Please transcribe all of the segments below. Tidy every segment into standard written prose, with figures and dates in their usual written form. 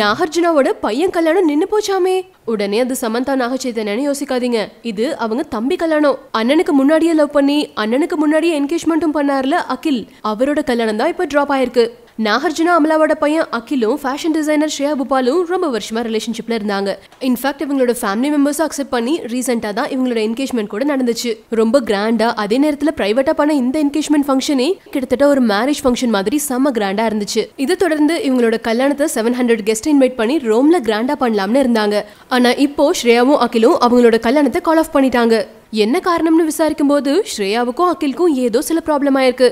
நாகார்ஜுனாவோட பையன் கல்யாணம் நின்னு போச்சாமே. உடனே அது சமந்தா நாக சைதன்யான்னு யோசிக்காதீங்க. இது அவங்க தம்பி கல்யாணம். அண்ணனுக்கு முன்னாடியே லவ் பண்ணி அண்ணனுக்கு முன்னாடியே என்கேஜ்மெண்ட்டும் பண்ணார்ல அகில், அவரோட கல்யாணம் தான் இப்போ டிராப் ஆயிருக்கு. நாகார்ஜுனா அமலாவோட பையன் அகிலும் ஃபேஷன் டிசைனர் ஷ்ரேயா பூபாலும் ரொம்ப வருஷமா ரிலேஷன்ஷிப்ல இருந்தாங்க. இன்ஃபேக்ட் இவங்களோட ஃபேமிலி மெம்பர்ஸ் அக்செப்ட் பண்ணி ரீசெண்டா தான் இவங்களோட என்கேஜ்மெண்ட் கூட நடந்துச்சு. ரொம்ப கிராண்டா, அதே நேரத்துல பிரைவேட்டா பண்ண இந்த என்கேஜ்மெண்ட் ஃபங்க்ஷனே கிட்டத்தட்ட ஒரு மேரேஜ் ஃபங்க்ஷன் மாதிரி செம்ம கிராண்டா இருந்துச்சு. இதை தொடர்ந்து இவங்களோட கல்யாணத்தை 700 கெஸ்ட் இன்வைட் பண்ணி ரோம்ல கிராண்டா பண்ணலாம்னு இருந்தாங்க. ஆனா இப்போ ஸ்ரேயாவும் அகிலும் அவங்களோட கல்யாணத்தை கால் ஆஃப் பண்ணிட்டாங்க. என்ன காரணம்னு விசாரிக்கும் போது ஸ்ரேயாவுக்கும் அகிலுக்கும் ஏதோ சில ப்ராப்ளம் ஆயிருக்கு.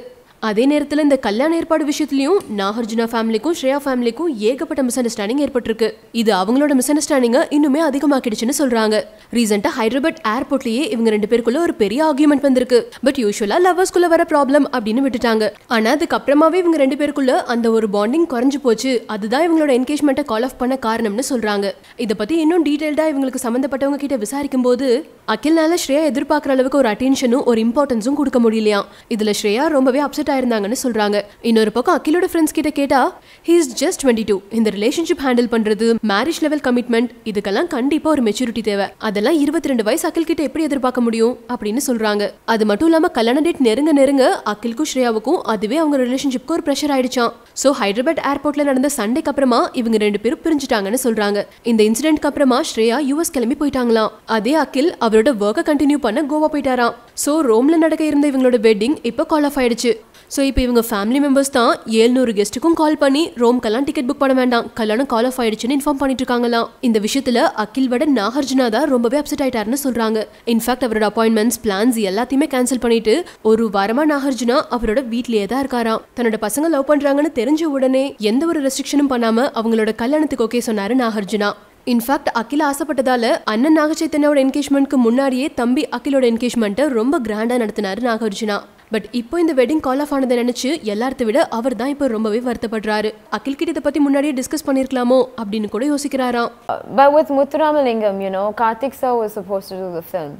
அதே நேரத்தில் இந்த கல்யாண ஏற்பாடு விஷயத்திலையும் நாகார்ஜுனா ஃபேமிலிக்கும் ஸ்ரேயா ஃபேமிலிக்கும் ஏகப்பட்ட மிஸ் அண்டர்ஸ்டாண்டிங் ஏற்பட்டிருக்கு. இது அவங்களோட மிஸ் அண்டர்ஸ்டாண்டிங்கை இன்னுமே அதிகமாக்கிடுச்சுன்னு சொல்றாங்க. ரீசெண்டா ஹைதராபாத் ஏர்போர்ட்லயே இவங்க ரெண்டு பேருக்குள்ள ஒரு பெரிய ஆர்கியூமெண்ட் வந்திருக்கு. பட் யூஸ்வலா லவர்ஸ்குள்ள வர ப்ராப்ளம் அப்படின்னு விட்டுட்டாங்க. ஆனா அதுக்கப்புறமாவே இவங்க ரெண்டு பேருக்குள்ள அந்த ஒரு பாண்டிங் குறைஞ்சு போச்சு. அதுதான் இவங்களோட என்கேஜ்மெண்ட்டை கால் ஆஃப் பண்ண காரணம்னு சொல்றாங்க. இதை பத்தி இன்னும் டீடைல்டா இவங்களுக்கு சம்பந்தப்பட்டவங்க கிட்ட விசாரிக்கும் போது அகில்னால ஸ்ரேயா எதிர்பார்க்குற அளவுக்கு ஒரு அட்டென்ஷனும் ஒரு இம்பார்ட்டன்ஸும் கொடுக்க முடியலையா. இதுல ஸ்ரேயா ரொம்பவே அப்செட் இருந்தாங்கன்னு சொல்றாங்க. இன்னொரு பக்கம் அகிலோட ஃப்ரெண்ட்ஸ் கிட்ட கேட்டா he is just 22. இந்த ரிலேஷன்ஷிப் ஹேண்டில் பண்றது, மேரேஜ் லெவல் கமிட்மெண்ட், இதுக்கெல்லாம் கண்டிப்பா ஒரு மெச்சூரிட்டி தேவை. அதெல்லாம் 22 வயசு அகில் கிட்ட எப்படி எதிர்பார்க்க முடியும் அப்படின்னு சொல்றாங்க. அது மட்டும் இல்லாம கல்யாண டேட் நெருங்க நெருங்க அகிலுக்கும் ஸ்ரேயாவுக்கும் அதுவே அவங்க ரிலேஷன்ஷிப்க்கு ஒரு பிரஷர் ஆயிடுச்சாம். சோ ஹைதராபாத் ஏர்போர்ட்ல நடந்த சண்டைக்கு அப்புறமா இவங்க ரெண்டு பேரும் பிரிஞ்சுட்டாங்கன்னு சொல்றாங்க. இந்த இன்சிடென்ட்க்கு அப்புறமா ஸ்ரேயா யுஎஸ் கிளம்பி போயிட்டாங்களாம். அதே அகில் அவரோட வர்க்கை கண்டினியூ பண்ண கோவா போயிட்டாராம். சோ ரோம்ல நடக்க இருந்த இவங்களோட வெட்டிங் இப்போ கால் ஆஃப் ஆயிடுச்சு. ஸோ இப்போ இவங்க ஃபேமிலி மெம்பர்ஸ் தான் 700 கெஸ்ட்டுக்கும் கால் பண்ணி ரோம்கெல்லாம் டிக்கெட் புக் பண்ண வேண்டாம், கல்யாணம் கால் ஆஃப் ஆயிடுச்சுன்னு இன்ஃபார்ம் பண்ணிட்டு இருக்காங்களாம். இந்த விஷயத்தில் அகில் விட நாகார்ஜுனா தான் ரொம்பவே அப்செட் ஆயிட்டாருன்னு சொல்றாங்க. இன்ஃபேக்ட் அவரோட அப்பாயின்மெண்ட்ஸ், பிளான்ஸ் எல்லாத்தையுமே கேன்சல் பண்ணிட்டு ஒரு வாரமா நாகார்ஜுனா அவரோட வீட்லேயே தான் இருக்காராம். தன்னோட பசங்க லவ் பண்றாங்கன்னு தெரிஞ்ச உடனே எந்த ஒரு ரெஸ்ட்ரிக்ஷனும் பண்ணாம அவங்களோட கல்யாணத்துக்கு ஓகே சொன்னாரு நாகார்ஜுனா. இன்ஃபேக்ட் அகில் ஆசைப்பட்டதால அண்ணன் நாக சைத்தன்யாவோட என்கேஜ்மெண்ட்க்கு முன்னாடியே தம்பி அகிலோட என்கேஜ்மெண்ட்டை ரொம்ப கிராண்டா நடத்தினாரு நாகார்ஜுனா. பட் இப்போ இந்த வெட்டிங் கால் ஆஃப் ஆனதை நினைச்சு எல்லாத்த விட அவர் தான் இப்போ ரொம்பவே வருத்தப்படுறாரு. அகில் கிட்ட இதை பத்தி முன்னாடியே டிஸ்கஸ் பண்ணிருக்கலாமோ அப்படின்னு கூட யோசிக்கிறாராம். But with Muthuramalingam, you know, Kartik sir was supposed to do the film.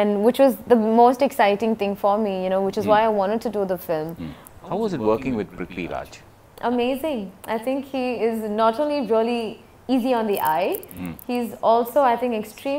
And which was the most exciting thing for me, you know, which is why I wanted to do the film. How was it working with Brickley Raj? Amazing. I think he is not only really easy on the eye, he's also I think extremely